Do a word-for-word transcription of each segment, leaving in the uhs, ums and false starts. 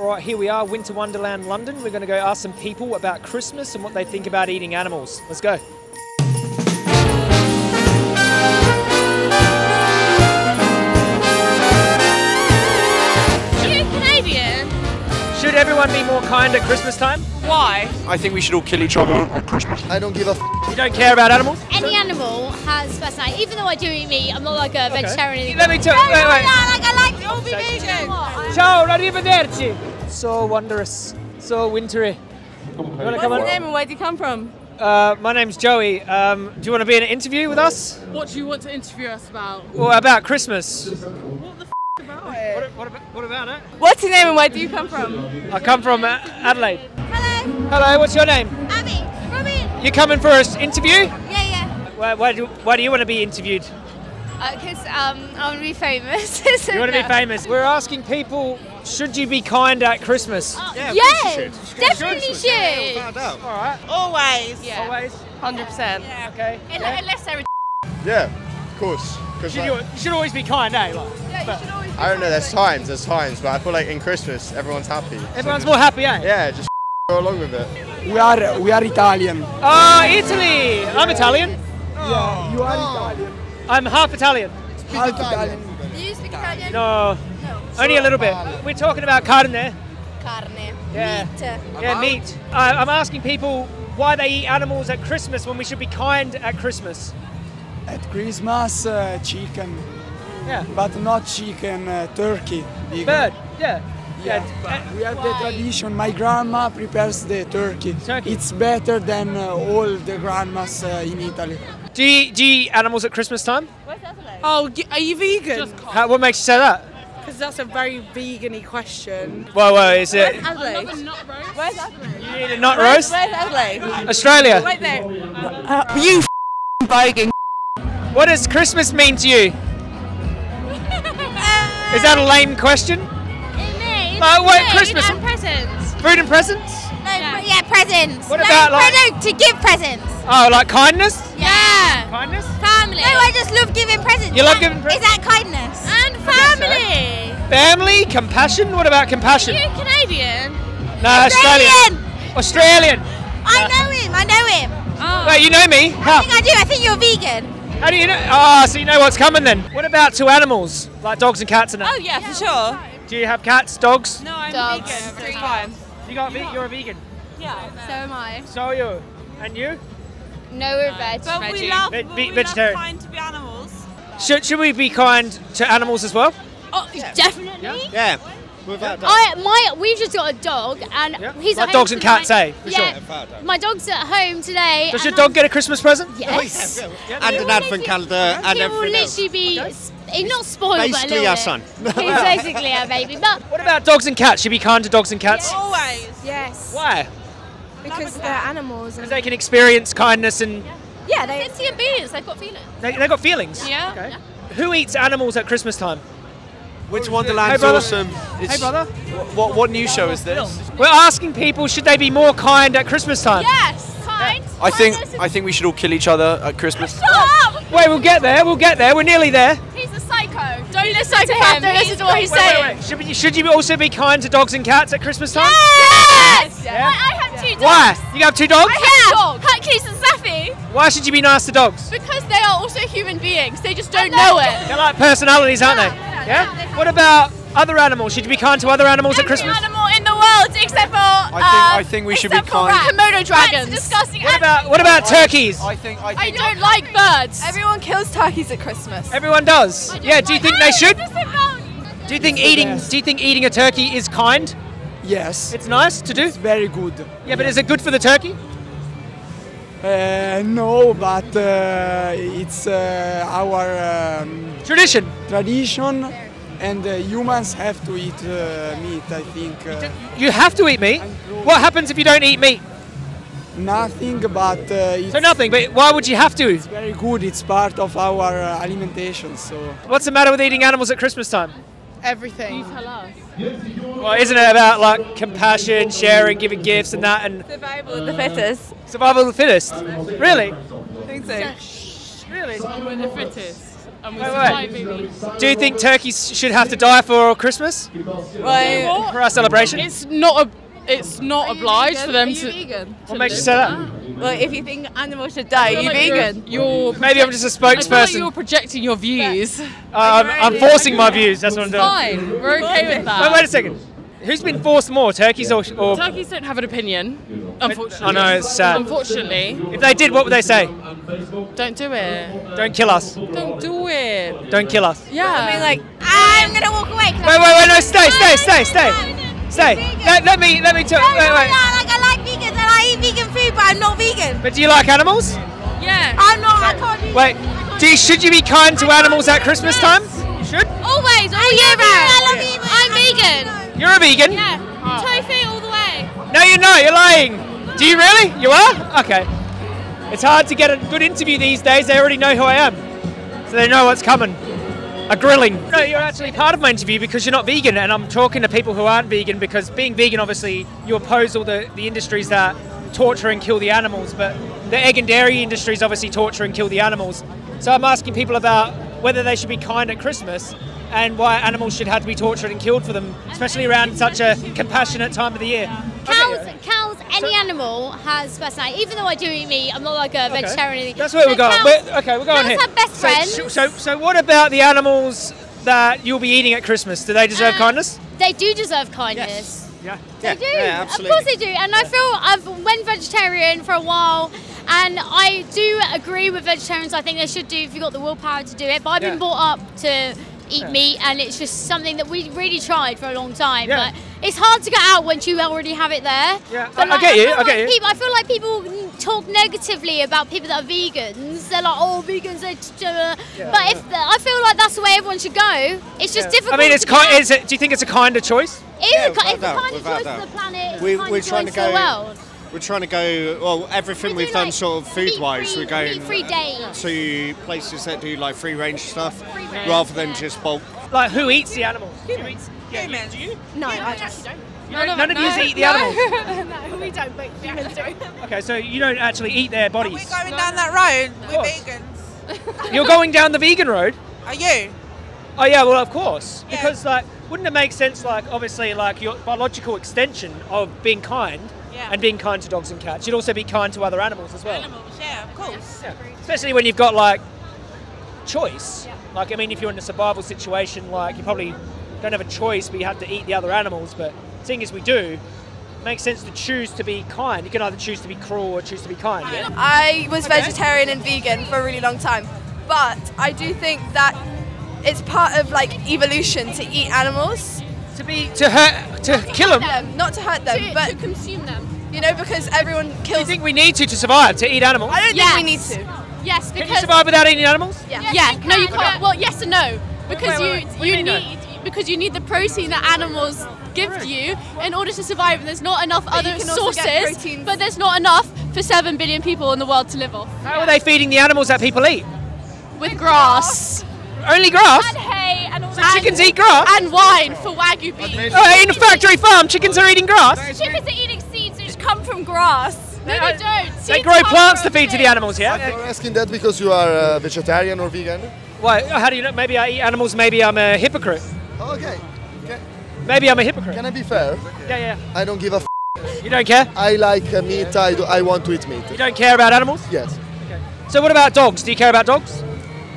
All right, here we are, Winter Wonderland, London. We're going to go ask some people about Christmas and what they think about eating animals. Let's go. You're Canadian. Should everyone be more kind at Christmas time? Why? I think we should all kill each other at Christmas. I don't give a f. You don't care about animals? Any animal has personality. Even though I do eat meat, I'm not like a okay. vegetarian. Let me tell you. No, wait, wait. No, like, I like all be vegan. Ciao, arrivederci. So wondrous, so wintry. You wanna come on? What's your name and where do you come from? Uh, my name's Joey. Um, do you want to be in an interview with us? What do you want to interview us about? Well, about Christmas. What the f about it? What, what, about, what about it? What's your name and where do you come from? I come from uh, Adelaide. Hello. Hello, what's your name? Abby. Robin. You coming for an interview? Yeah, yeah. Why, why, do, why do you want to be interviewed? Because uh, um, I want to be famous. You want to no. be famous? We're asking people, should you be kind at Christmas? Uh, yeah, yes, you should. You definitely should. should. Yeah, we found out. All right. Always. Yeah. Always. one hundred percent. Yeah. Okay. Unless, yeah. unless they're a yeah, of course. Should like, you, you should always be kind, eh? Like, yeah, you should always be I don't know, there's times, there's times, but I feel like in Christmas, everyone's happy. Everyone's so more happy, eh? Yeah, just go along with it. We are, we are Italian. Oh, Italy! Yeah. I'm Italian. Oh. Yeah, you are oh. Italian. I'm half Italian. Half Italian. Do you speak Italian? No. no. Only a little bit. We're talking about carne. Carne. Yeah. Meat. Yeah, meat. I, I'm asking people why they eat animals at Christmas when we should be kind at Christmas. At Christmas, uh, chicken. Yeah. But not chicken, uh, turkey. Vegan. Bird. Yeah. Yeah. yeah. We have why? the tradition. My grandma prepares the turkey. turkey. It's better than uh, all the grandmas uh, in Italy. Do you, do you eat animals at Christmas time? Where's Adelaide? Oh, are you vegan? How, what makes you say that? Because that's a very vegan-y question. Well, well, is it? Where's Adelaide? Another nut roast? Where's Adelaide? You need a nut where's, roast? Where's Adelaide? Australia. Wait there. Uh, you f***ing bogan. What does Christmas mean to you? uh, is that a lame question? It means uh, wait, food Christmas. and presents. Food and presents? No, yeah, yeah presents. What no, about like? No, to give presents. Oh, like kindness? Kindness? Family. No, I just love giving presents. You love that, giving presents? Is that kindness? And family. So. Family, compassion. What about compassion? Are you Canadian? No, Australian. Australian. Australian. I know him. I know him. Oh. Wait, you know me? How? I think I do. I think you're vegan. How do you know? Ah, oh, so you know what's coming then. What about to animals? Like dogs and cats and that? Oh, yeah, yeah for sure. Fine. Do you have cats, dogs? No, I'm dogs. vegan. Three times. You got, you're, you're a vegan? Yeah, so am I. So are you. And you? No, we're no. veg. But veggie. we love, but we love kind to be animals. Should, should we be kind to animals as well? Oh, yeah. Definitely. Yeah. yeah. Without I, my, we've just got a dog, and yeah. he's like dogs and cats, eh? For yeah. sure. Yeah. My dog's at home today. Does your dog I'm... get a Christmas present? Yes. yes. And an advent calendar and everything else. He will literally be, okay. he's not spoiled, basically but a little Basically our son. He's basically our baby. But what about dogs and cats? Should we be kind to dogs and cats? Yes. Always. Yes. Why? Because they're animals. Because they can experience kindness and... Yeah, yeah they... It's sentient beings, they've got feelings. They, they've got feelings? Yeah. Okay. yeah. Who eats animals at Christmas time? Winter Wonderland's hey, awesome. It's hey, brother. What, what new show is this? We're asking people, should they be more kind at Christmas time? Yes, kind. Yeah. I think I think we should all kill each other at Christmas. Shut up! Wait, we'll get there, we'll get there. We're nearly there. He's a psycho. Don't listen to him. Don't listen to what he's saying. Should, we, should you also be kind to dogs and cats at Christmas time? Yes! yes. Yeah. I, I Why? You have two dogs? I have yeah. Cutcase and Safi. Why should you be nice to dogs? Because they are also human beings. They just don't know it. They're like personalities, aren't yeah, they? Yeah. yeah? yeah they what about other animals? Should you be kind to other animals Every at Christmas? Every animal in the world, except for um, I think I think we should be kind. Komodo dragons. Disgusting. What about what about turkeys? I think I, think I don't like birds. Everyone kills turkeys at Christmas. Everyone does. Yeah. Like do you think no, they should? Do you think eating yes. Do you think eating a turkey is kind? Yes. It's nice to do? It's very good. Yeah, but yeah. is it good for the turkey? Uh, no, but uh, it's uh, our... Um, tradition? Tradition, and uh, humans have to eat uh, meat, I think. Uh, you have to eat meat? What happens if you don't eat meat? Nothing, but... Uh, it's so nothing, but why would you have to? It's very good, it's part of our uh, alimentation, so... What's the matter with eating animals at Christmas time? Everything. You tell us. Well, isn't it about like compassion, sharing, giving gifts and that and... Survival of the fittest. Survival of the fittest? Really? I think so. Really? Survival of the fittest. and we survive, baby. Do you think turkeys should have to die for Christmas? Well, for our celebration? It's not a. It's not obliged for them to. Are you vegan? What makes you say that? Well, if you think animals should die, are you vegan? You're maybe I'm just a spokesperson. I feel like you're projecting your views. Uh, I'm, I'm forcing my views. That's what I'm doing. Fine, we're okay with that. Wait, wait a second. Who's been forced more, turkeys or, or? Turkeys don't have an opinion, unfortunately. I know, it's sad. Unfortunately. If they did, what would they say? Don't do it. Don't kill us. Don't do it. Don't kill us. Yeah. I mean, like, I'm gonna walk away. Wait, wait, wait, no, stay, stay, stay, stay. Say, let, let me, let me talk. No, no, wait, wait. No, like, I like vegans and I eat vegan food, but I'm not vegan. But do you like animals? Yeah. I'm not, I can't do Wait, can't do you, should you be kind to I animals at Christmas yes. time? You should? Always, all year round. I love yeah. you, I'm vegan. vegan. You're a vegan? Yeah. Oh. Tofu all the way. No, you're not, you're lying. Do you really? You are? Okay. It's hard to get a good interview these days, they already know who I am. So they know what's coming. A grilling. No, you're actually part of my interview because you're not vegan, and I'm talking to people who aren't vegan because being vegan, obviously, you oppose all the, the industries that torture and kill the animals, but the egg and dairy industries obviously torture and kill the animals. So I'm asking people about whether they should be kind at Christmas and why animals should have to be tortured and killed for them, especially around such a compassionate time of the year. Cows, okay. cows, any so, animal has personality. Even though I do eat meat, I'm not like a okay. vegetarian. That's where so we're cows, going. We're, okay, we're going here. Cows are best friends. So, so, so what about the animals that you'll be eating at Christmas? Do they deserve uh, kindness? They do deserve kindness. Yes. Yeah. They yeah. do. Yeah, of course they do. And I feel I've went vegetarian for a while, and I do agree with vegetarians. I think they should do if you've got the willpower to do it. But I've yeah. been brought up to eat yeah. meat, and it's just something that we really tried for a long time. Yeah. But it's hard to get out once you already have it there. Yeah, I, like, I get you, I, I get like you. People, I feel like people talk negatively about people that are vegans. They're like, oh, vegans, yeah, but if yeah. I feel like that's the way everyone should go. It's just yeah. difficult. I mean, it's kind. Is it, do you think it's a kinder choice? It is yeah, a, it's doubt, a kinder choice doubt. for the planet. We, it's a kinder we're trying choice to go, for the world. We're trying to go, well, everything we've like done sort of food-wise, we're going to places that do like free-range stuff free range, rather than yeah. just bulk. Like, who eats the animals? Humans. Yeah, humans. Do you? No, yeah, I just don't. None, none, none of you no. eat the animals? No, we don't, but humans do. Okay, so you don't actually eat their bodies? But we're going no. down that road. No. We're vegans. You're going down the vegan road? Are you? Oh, yeah, well, of course. Yeah. Because, like, wouldn't it make sense, like, obviously, like, your biological extension of being kind yeah. and being kind to dogs and cats, you'd also be kind to other animals as well. Animals, yeah, of course. Yeah. Yeah. Especially when you've got, like, choice. Yeah. Like, I mean, if you're in a survival situation, like, you probably don't have a choice, but you have to eat the other animals. But seeing as we do, it makes sense to choose to be kind. You can either choose to be cruel or choose to be kind. Yeah? I was okay. vegetarian and vegan for a really long time, but I do think that it's part of like evolution to eat animals, to be to hurt, to not kill to them. them, not to hurt them, to, but to consume them. You know, because everyone kills. Do you think we need to to survive to eat animals? I don't yes. think we need to. Yes, because can you survive without eating animals? Yeah. Yes, yeah. You no, you can't. Well, yes and no, because wait, wait, wait. you you, you need. No? Because you need the protein that animals give you in order to survive, and there's not enough other sources, but there's not enough for seven billion people in the world to live off. How yeah. are they feeding the animals that people eat? With grass. grass. Only grass? And hay and all. So and chickens eat grass? And wine for Wagyu beef. Oh, in a factory farm, chickens are eating grass? Chickens are eating seeds which come from grass. No, they don't. Seeds they grow plants to feed to the animals, yeah? You're asking that because you are a vegetarian or vegan? Why? How do you know? Maybe I eat animals, maybe I'm a hypocrite. Okay. okay. Maybe I'm a hypocrite. Can I be fair? Yeah, yeah. I don't give a f. You don't care? I like meat, I, do, I want to eat meat. You don't care about animals? Yes. Okay. So what about dogs? Do you care about dogs?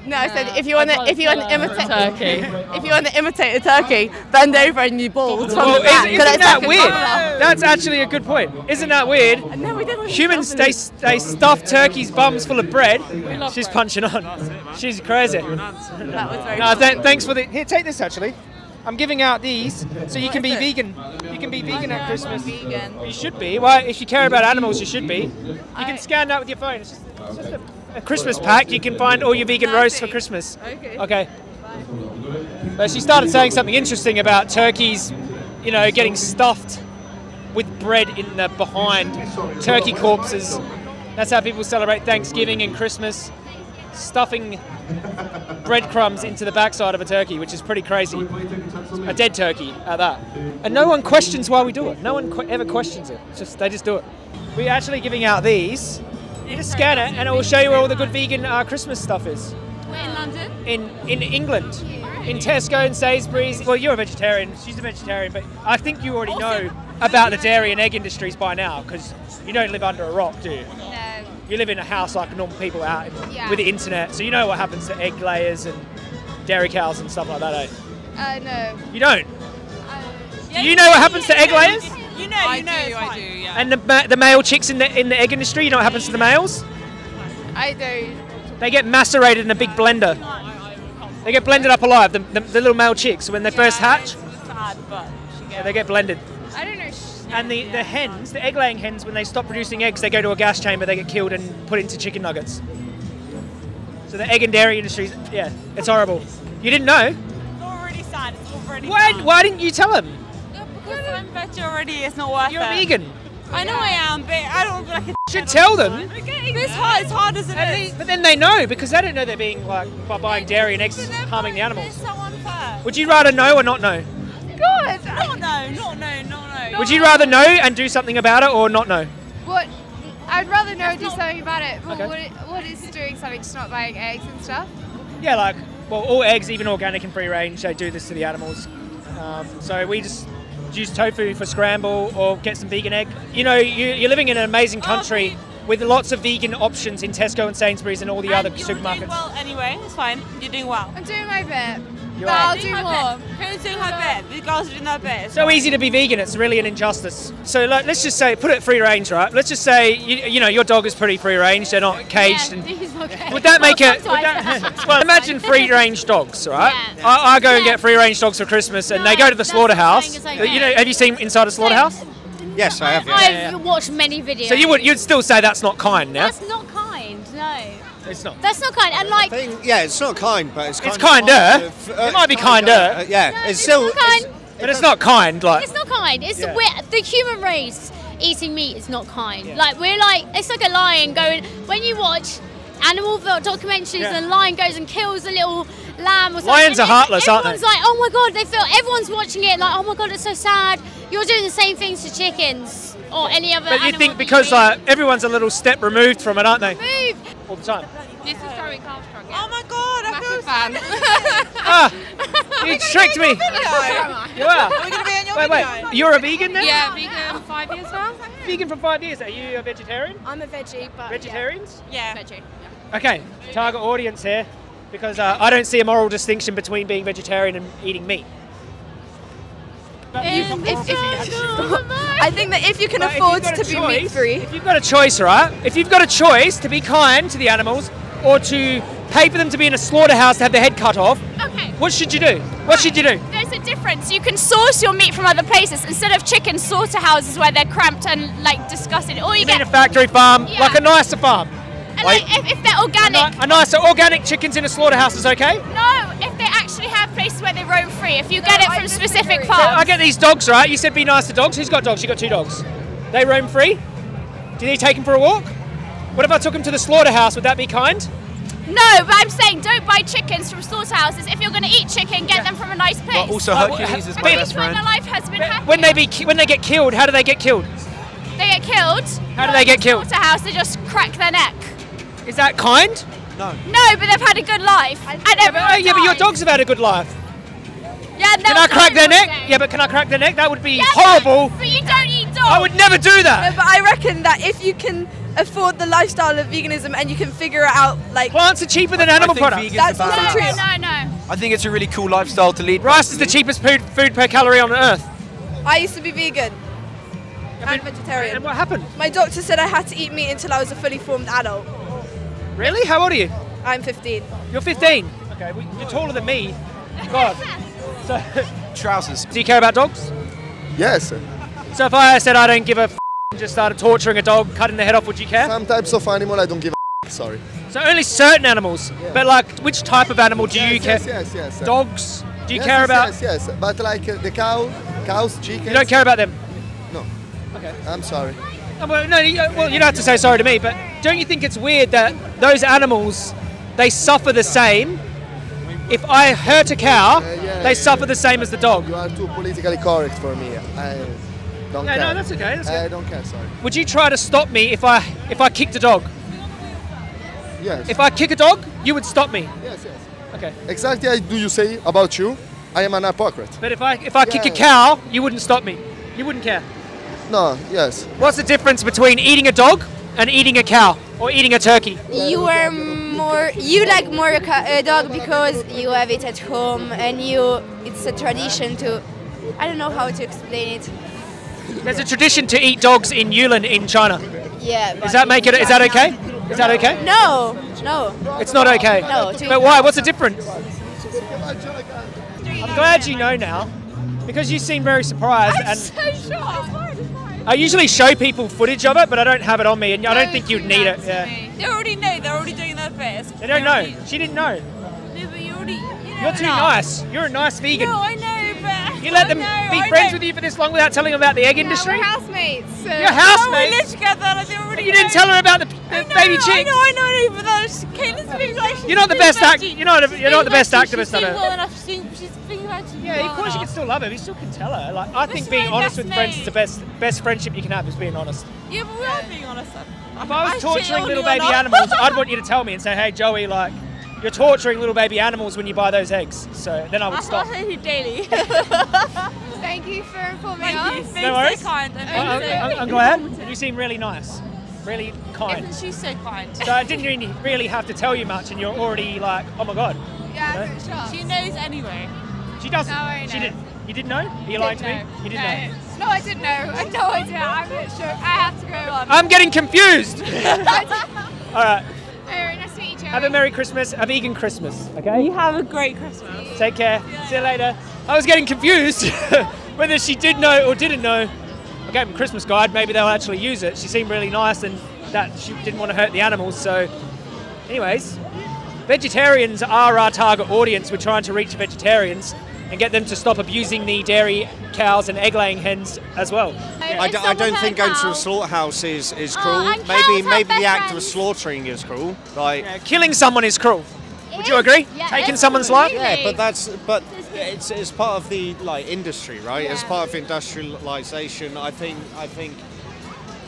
No, I said if you want to if you want to imitate a turkey, if you want to imitate a turkey, bend over and you bald. Well, isn't, isn't that weird? That's actually a good point. Isn't that weird? No, we don't. Humans they they stuff turkeys' bums full of bread. She's punching on. She's crazy. That was very. No, th thanks for the. Here, take this actually. I'm giving out these so you can be vegan. You can be vegan at Christmas. Vegan. You should be. Well, if you care about animals, you should be. You can scan that with your phone. It's just, it's just a, a Christmas pack. You can find all your vegan roasts for Christmas. Okay. Okay. But she started saying something interesting about turkeys, you know, getting stuffed with bread in the behind. Turkey corpses. That's how people celebrate Thanksgiving and Christmas. Stuffing breadcrumbs into the backside of a turkey, which is pretty crazy. A dead turkey at that. And no one questions why we do it. No one qu ever questions it. It's just they just do it. We're actually giving out these. You just scan it and it will show you where all the good vegan uh, Christmas stuff is. Where in London? In in England, in Tesco and Sainsbury's. Well, you're a vegetarian. She's a vegetarian, but I think you already know about the dairy and egg industries by now, because you don't live under a rock, do you? No. You live in a house like normal people out yeah. with the internet, so you know what happens to egg layers and dairy cows and stuff like that, eh? Uh, no. You don't? Uh, yeah, do you know what happens yeah, to egg yeah, layers? You know, I you know. I do, I do, yeah. And the, ma the male chicks in the, in the egg industry, you know what happens to the males? I do. They get macerated in a big blender. They get blended up alive, the, the, the little male chicks, when they yeah, first hatch. Hard, but yeah, they get blended. I don't know. And the, the hens, the egg-laying hens, when they stop producing eggs, they go to a gas chamber, they get killed and put into chicken nuggets. So the egg and dairy industries, yeah, it's horrible. You didn't know? It's already sad. It's already why, why didn't you tell them? No, because I'm veg already, it's not worth it. You're vegan. I know I am, but I don't like a... You should tell them. It's hard, it's hard as it is. They, but then they know, because they don't know they're being, like, by buying dairy and eggs, harming the animals. Would you rather know or not know? God, not know, not know, not know. No. Would you rather know and do something about it, or not know? What? I'd rather know and do something about it. But okay. what, it, what is doing something, just not buying eggs and stuff? Yeah, like, well, all eggs, even organic and free range, they do this to the animals. Um, so we just use tofu for scramble, or get some vegan egg. You know, you, you're living in an amazing country oh, with lots of vegan options in Tesco and Sainsbury's and all the and other you're supermarkets. Doing well anyway, it's fine. You're doing well. I'm doing my bit. You but I'll do more. Who's doing her bit? The girls are doing their bit. So easy to be vegan, it's really an injustice. So like, let's just say, put it free range, right? Let's just say, you, you know, your dog is pretty free range, they're not caged. Yeah, and he's not caged. Would that make well, it, would that, well, imagine free range dogs, right? Yeah. I, I go and get free range dogs for Christmas and no, they go to the slaughterhouse. Like, you know, have you seen Inside a Slaughterhouse? Yes, I have. Yeah. I've yeah, yeah. watched many videos. So you would, you'd still say that's not kind now? Yeah? That's not kind, no. It's not. That's not kind. And like, thing, yeah, it's not kind, but it's kind. It's kinder. Of, uh, it might be kinder. kinder. Uh, yeah, no, it's, it's still. Not kind. It's, it but it's not kind. Like it's not kind. It's yeah. we're, the human race eating meat is not kind. Yeah. Like we're like it's like a lion going when you watch animal documentaries yeah. and a lion goes and kills a little lamb or something. Lions are heartless, aren't they? Everyone's like, oh my god, they feel. Everyone's watching it like, oh my god, it's so sad. You're doing the same things to chickens or any other. But animal you think because you like everyone's a little step removed from it, aren't they? Removed. All the time. This is Joey Carbstrong. Yeah. Oh my god, I'm a fan. Ah, you tricked me. You are. We're going to be on your wait, video. Wait. You're a vegan then? Yeah, vegan for five years now. Vegan for five years. Are you a vegetarian? I'm a veggie, but vegetarians? Yeah. yeah. Veggie. Yeah. Okay, target audience here, because uh, I don't see a moral distinction between being vegetarian and eating meat. Um, if, if, I think that if you can but afford to be meat free. If you've got a choice, right? If you've got a choice to be kind to the animals or to pay for them to be in a slaughterhouse to have their head cut off, okay. what should you do? What right. should you do? There's a difference. You can source your meat from other places instead of chicken slaughterhouses where they're cramped and like disgusting. Or you, you get mean a factory farm, yeah. like a nicer farm. And like, like if, if they're organic. A, a nicer organic chickens in a slaughterhouse is okay? No, if they actually have places where they roam free, if you no, get it I from specific farms. So I get these dogs, right? You said be nice to dogs. Who's got dogs? You got two dogs. They roam free? Did you take them for a walk? What if I took them to the slaughterhouse? Would that be kind? No, but I'm saying don't buy chickens from slaughterhouses. If you're going to eat chicken, get yeah. them from a nice place. But also Hercules is my best friend. Life has been happier. When they, be, when they get killed, how do they get killed? They get killed. How do they get killed? Slaughterhouse, they just crack their neck. Is that kind? No. No, but they've had a good life. And yeah, but, oh, yeah, but your dogs have had a good life. Yeah. Can I crack their neck? Day. Yeah, but can I crack their neck? That would be yeah, horrible. But, but you don't eat dogs. I would never do that. No, but I reckon that if you can afford the lifestyle of veganism and you can figure it out, like plants are cheaper than I animal products. That's also true. No, no, no. I think it's a really cool lifestyle to lead. Rice is the cheapest food food per calorie on earth. I used to be vegan. And vegetarian. And what happened? My doctor said I had to eat meat until I was a fully formed adult. Really? How old are you? I'm fifteen. You're fifteen? Okay, well, you're taller than me. God. So, trousers. Do you care about dogs? Yes. So if I said I don't give a f and just started torturing a dog, cutting the head off, would you care? Some types of animal I don't give a f, sorry. So only certain animals, yeah. but like which type of animal do yes, you care? Yes, yes, yes. Dogs? Do you yes, care yes, about? Yes, yes, but like uh, the cow, cows, chickens. You don't care about them? No. Okay. I'm sorry. Oh, well, no, you, well, you don't have to say sorry to me, but don't you think it's weird that those animals, they suffer the same? If I hurt a cow, uh, yeah, they yeah, suffer yeah. the same as the dog. You are too politically correct for me. I don't yeah, care. No, that's okay. That's I good. don't care, sorry. Would you try to stop me if I if I kicked a dog? Yes. If I kick a dog, you would stop me. Yes, yes. Okay. Exactly. I do you say about you? I am an hypocrite. But if I if I yeah. kick a cow, you wouldn't stop me. You wouldn't care. No. Yes. What's the difference between eating a dog and eating a cow or eating a turkey? You are more. You like more a dog because you have it at home and you. It's a tradition to. I don't know how to explain it. There's a tradition to eat dogs in Yulin in China. Yeah. Does that make it? Is that okay? Is that okay? No. No. It's not okay. No. But why? What's the difference? I'm glad you know now, because you seem very surprised. I'm and so shocked. I usually show people footage of it, but I don't have it on me, and no, I don't think you'd need it. Yeah. They already know. They're already doing their best. They don't know. She didn't know. No, but you already. You know, You're too no. nice. You're a nice vegan. No, I know, but you let them know, be I friends know. with you for this long without telling them about the egg yeah, industry. We're housemates. So. You're housemates. No, we live together. I didn't already. You know. didn't tell her about the, the know, baby chicks. I know. I know. Even though she, Caitlin's being like, you're not the best act. You're not. You're not the best activist. I know. Yeah, of course you can still love her, you still can tell her. Like, I but think being honest with me. friends is the best best friendship you can have, is being honest. Yeah, but we are being honest. If I was torturing little baby animals, I'd want you to tell me and say, hey Joey, like, you're torturing little baby animals when you buy those eggs. So then I would stop. I you daily. Thank you for informing us. Thank you, no worries. So kind. I'm, I'm, I'm glad. You seem really nice. Really kind. Isn't she so kind? So I didn't really, really have to tell you much and you're already like, oh my god. Yeah, you know? She knows anyway. She doesn't. No, she didn't. You didn't know? Are you lying to me? You didn't know? No, I didn't know. I had no idea. I'm not sure. I have to go on. I'm getting confused. All right. Very nice to meet you, Joey. Have a Merry Christmas. A vegan Christmas. Okay. You have a great Christmas. Take care. See you later. See you later. I was getting confused whether she did know or didn't know. I gave them a Christmas guide. Maybe they'll actually use it. She seemed really nice, and that she didn't want to hurt the animals. So, anyways, vegetarians are our target audience. We're trying to reach vegetarians and get them to stop abusing the dairy cows and egg-laying hens as well. I, d I don't think going to a slaughterhouse is, is cruel. Oh, maybe maybe the act friends. of slaughtering is cruel. Like yeah, killing someone is cruel. It Would is? you agree? Yeah, Taking someone's life? Yeah, but that's but it's it's part of the like industry, right? Yeah. As part of industrialization, I think I think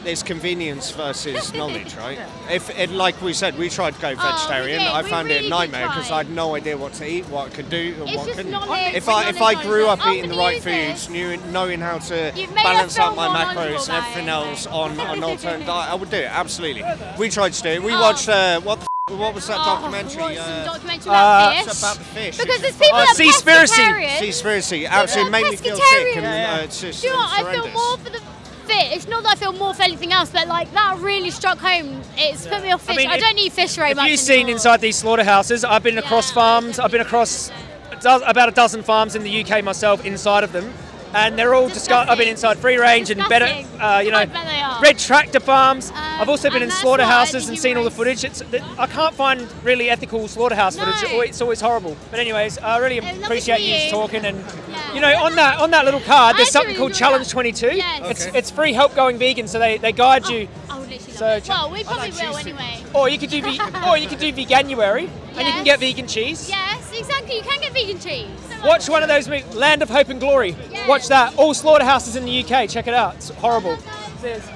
there's convenience versus knowledge, right? Yeah. If it, like we said, we tried to go vegetarian. Oh, I we found really it a nightmare because I had no idea what to eat, what I could do, and it's what couldn't. If I if I grew up eating the right foods, knew knowing how to balance out my macros and everything else on an alternate diet, I would do it absolutely. We tried to do it. We watched uh, what the f what was that oh, documentary? Uh, documentary about, uh, fish? about the fish. Because there's people that Seaspiracy. Seaspiracy absolutely made me feel sick, and it's just horrendous. It's not that I feel more for anything else, but like that really struck home. It's yeah. put me off fish. I, mean, I don't eat fish very if much. You've seen anymore. inside these slaughterhouses. I've been yeah, across farms. I've been across a do about a dozen farms in the U K myself, inside of them, and they're all disgusting. I've been inside free range disgusting. and better, uh, you know, red tractor farms. Um, I've also been in slaughterhouses and seen all the footage. It's I can't find really ethical slaughterhouse no. footage. It's always horrible. But anyways, I really appreciate you talking and. You know, on that on that little card, there's something called Challenge twenty-two. Yes. Okay. It's it's free help going vegan, so they, they guide oh, you. I would literally so love it. Well, we probably like will anyway. Or you could do or you could do Veganuary, yes. and you can get vegan cheese. Yes, exactly. You can get vegan cheese. Watch one of those movies, Land of Hope and Glory. Yes. Watch that. All slaughterhouses in the U K. Check it out. It's horrible.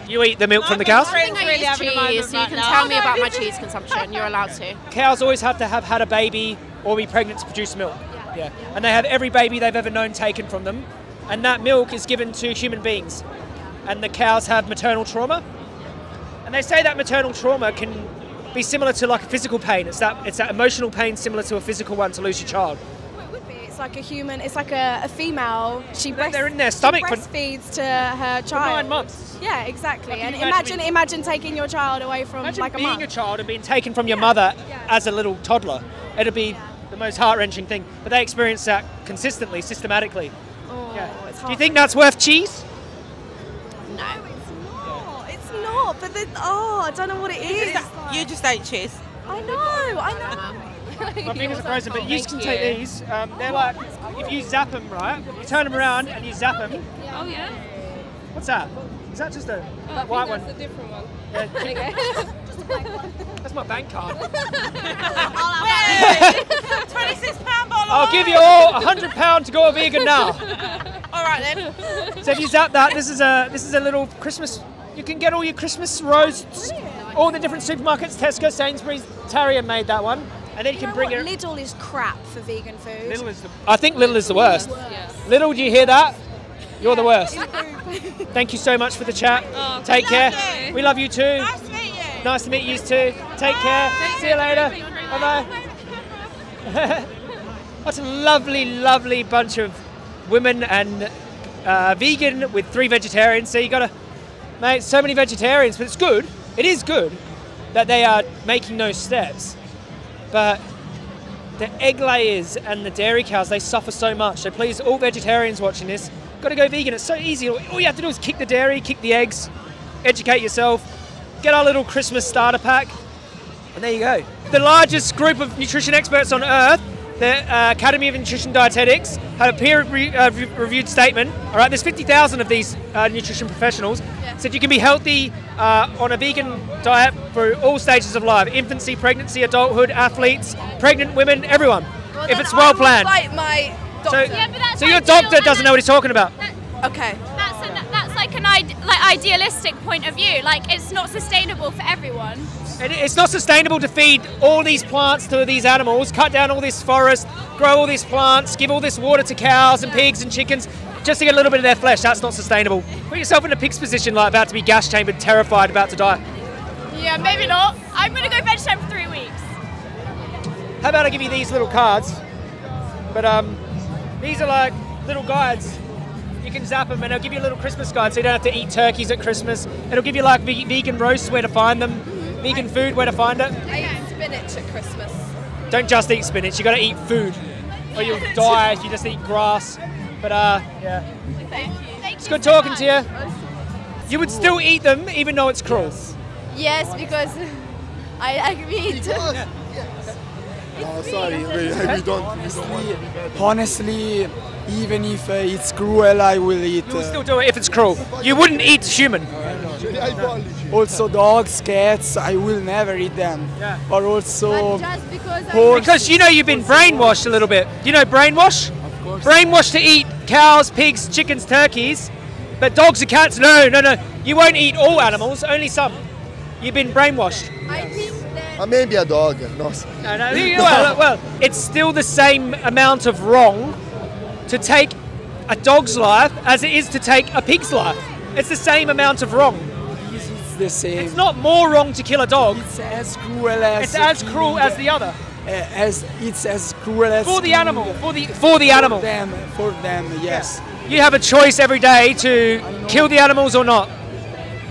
You eat the milk from the cows? I think I use cheese, so you can tell me about my cheese consumption. You're allowed to. Cows always have to have had a baby or be pregnant to produce milk. Yeah. And they have every baby they've ever known taken from them, and that milk is given to human beings, and the cows have maternal trauma, and they say that maternal trauma can be similar to like a physical pain. It's that it's that emotional pain similar to a physical one to lose your child. Well, it would be. It's like a human. It's like a, a female. She breast, they're in their stomach. She breastfeeds to her child. For nine months. Yeah, exactly. Like and imagine, imagine, imagine taking your child away from like a being month. a child and being taken from your yeah. mother yeah. as a little toddler. It'd be. Yeah. The most heart-wrenching thing, but they experience that consistently, systematically. Oh, yeah. it's Do you think that's worth cheese? No, it's not. Yeah. It's not. But then, oh, I don't know what it you is. Just, like, you just ate cheese. I know. I know. My fingers are frozen, but you can take these. Um, they're oh, like if you zap them, right? You turn them around and you zap them. Oh yeah. What's that? Is that just a oh, that white that's one? That's a different one. Yeah. That's my bank card. I'll give you all a hundred pounds to go vegan now. All right then. So if you zap that, this is a this is a little Christmas. You can get all your Christmas roasts, all the different supermarkets, Tesco, Sainsbury's. Tarrier made that one, and then you, you can know bring what? it. Lidl is crap for vegan food. Lidl is the. I think Lidl is the worst. Yes. Lidl, do you hear that? You're yeah, the worst. Thank you so much for the chat. Oh, Take care. You. We love you too. Nice to meet you. Nice to meet you too. Take care. Thank See you, you later. Bye bye. What a lovely, lovely bunch of women and uh, vegan with three vegetarians. So you gotta, mate, so many vegetarians, but it's good. It is good that they are making those steps. But the egg layers and the dairy cows, they suffer so much. So please, all vegetarians watching this, gotta go vegan. It's so easy. All you have to do is kick the dairy, kick the eggs, educate yourself, get our little Christmas starter pack, and there you go. The largest group of nutrition experts on earth, the Academy of Nutrition Dietetics, had a peer-reviewed statement. All right, there's fifty thousand of these uh, nutrition professionals. Yeah. Said you can be healthy uh, on a vegan diet through all stages of life: infancy, pregnancy, adulthood, athletes, pregnant women, everyone, well, if it's well planned. Like my doctor. So, yeah, but that's so your doctor doesn't that's, know what he's talking about. That, okay. That's an, that's like an ide like idealistic point of view. Like, it's not sustainable for everyone. It's not sustainable to feed all these plants to these animals, cut down all this forest, grow all these plants, give all this water to cows and pigs and chickens just to get a little bit of their flesh. That's not sustainable. Put yourself in a pig's position, like about to be gas chambered, terrified, about to die. Yeah, maybe not. I'm going to go vegetarian for three weeks. How about I give you these little cards? But um, these are like little guides. You can zap them and they'll give you a little Christmas guide, so you don't have to eat turkeys at Christmas. It'll give you like vegan roasts, where to find them. Vegan food, where to find it. I eat spinach at Christmas. Don't just eat spinach, you got to eat food, or you'll die if you just eat grass. But uh, yeah. Thank you. It's good talking to you. You would still eat them, even though it's cruel. Yes, because I like meat. Oh, sorry, we don't. Honestly, even if uh, it's cruel, I will eat. Uh, you will still do it if it's cruel. You wouldn't eat human. Also dogs, cats, I will never eat them. Yeah. Or also just because, I because you know you've been brainwashed a little bit. You know brainwash? Of course. Brainwashed to eat cows, pigs, chickens, turkeys, but dogs and cats, no, no, no. You won't eat all animals, only some. You've been brainwashed. I think that uh, maybe a dog. No, no, no. Well, well, it's still the same amount of wrong to take a dog's life as it is to take a pig's life. It's the same amount of wrong. The same. It's not more wrong to kill a dog. It's as cruel as. It's as cruel the, as the other. Uh, as it's as cruel as. For the animal. The, for the for the for animal. Them, for them, yes. Yeah. You have a choice every day to kill the animals or not.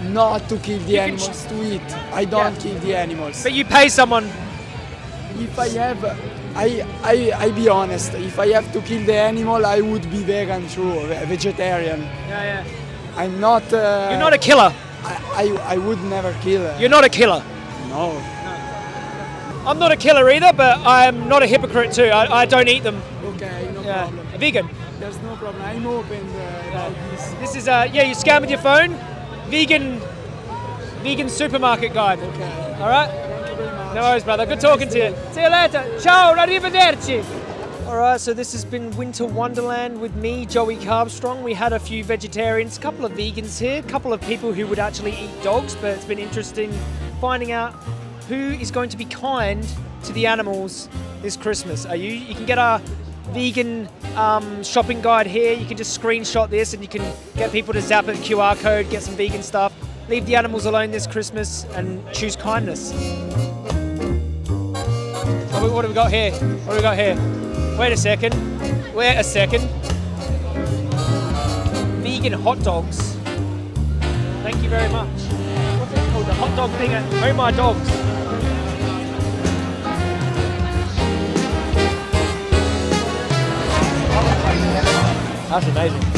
Not to kill the you animals. To eat. I don't yeah. kill the animals. But you pay someone. If I have, I I I be honest. If I have to kill the animal, I would be vegan too, vegetarian. Yeah, yeah. I'm not. Uh, You're not a killer. I, I, I would never kill her. You're not a killer? No. no. I'm not a killer either, but I'm not a hypocrite too. I, I don't eat them. Okay, no yeah. problem. A vegan? There's no problem. I'm open uh, about this. This is, uh, yeah, you scan with your phone. Vegan vegan supermarket guide. Okay. All right? Thank you very much. No worries, brother. Good talking to you. See you later. Ciao, arrivederci. All right, so this has been Winter Wonderland with me, Joey Carbstrong. We had a few vegetarians, a couple of vegans here, a couple of people who would actually eat dogs, but it's been interesting finding out who is going to be kind to the animals this Christmas. Are you? You can get our vegan um, shopping guide here. You can just screenshot this and you can get people to zap a Q R code, get some vegan stuff. Leave the animals alone this Christmas and choose kindness. What have we got here? What have we got here? Wait a second, wait a second. Vegan hot dogs. Thank you very much. What's it called, the hot dog thing at Oh My Dogs. That's amazing.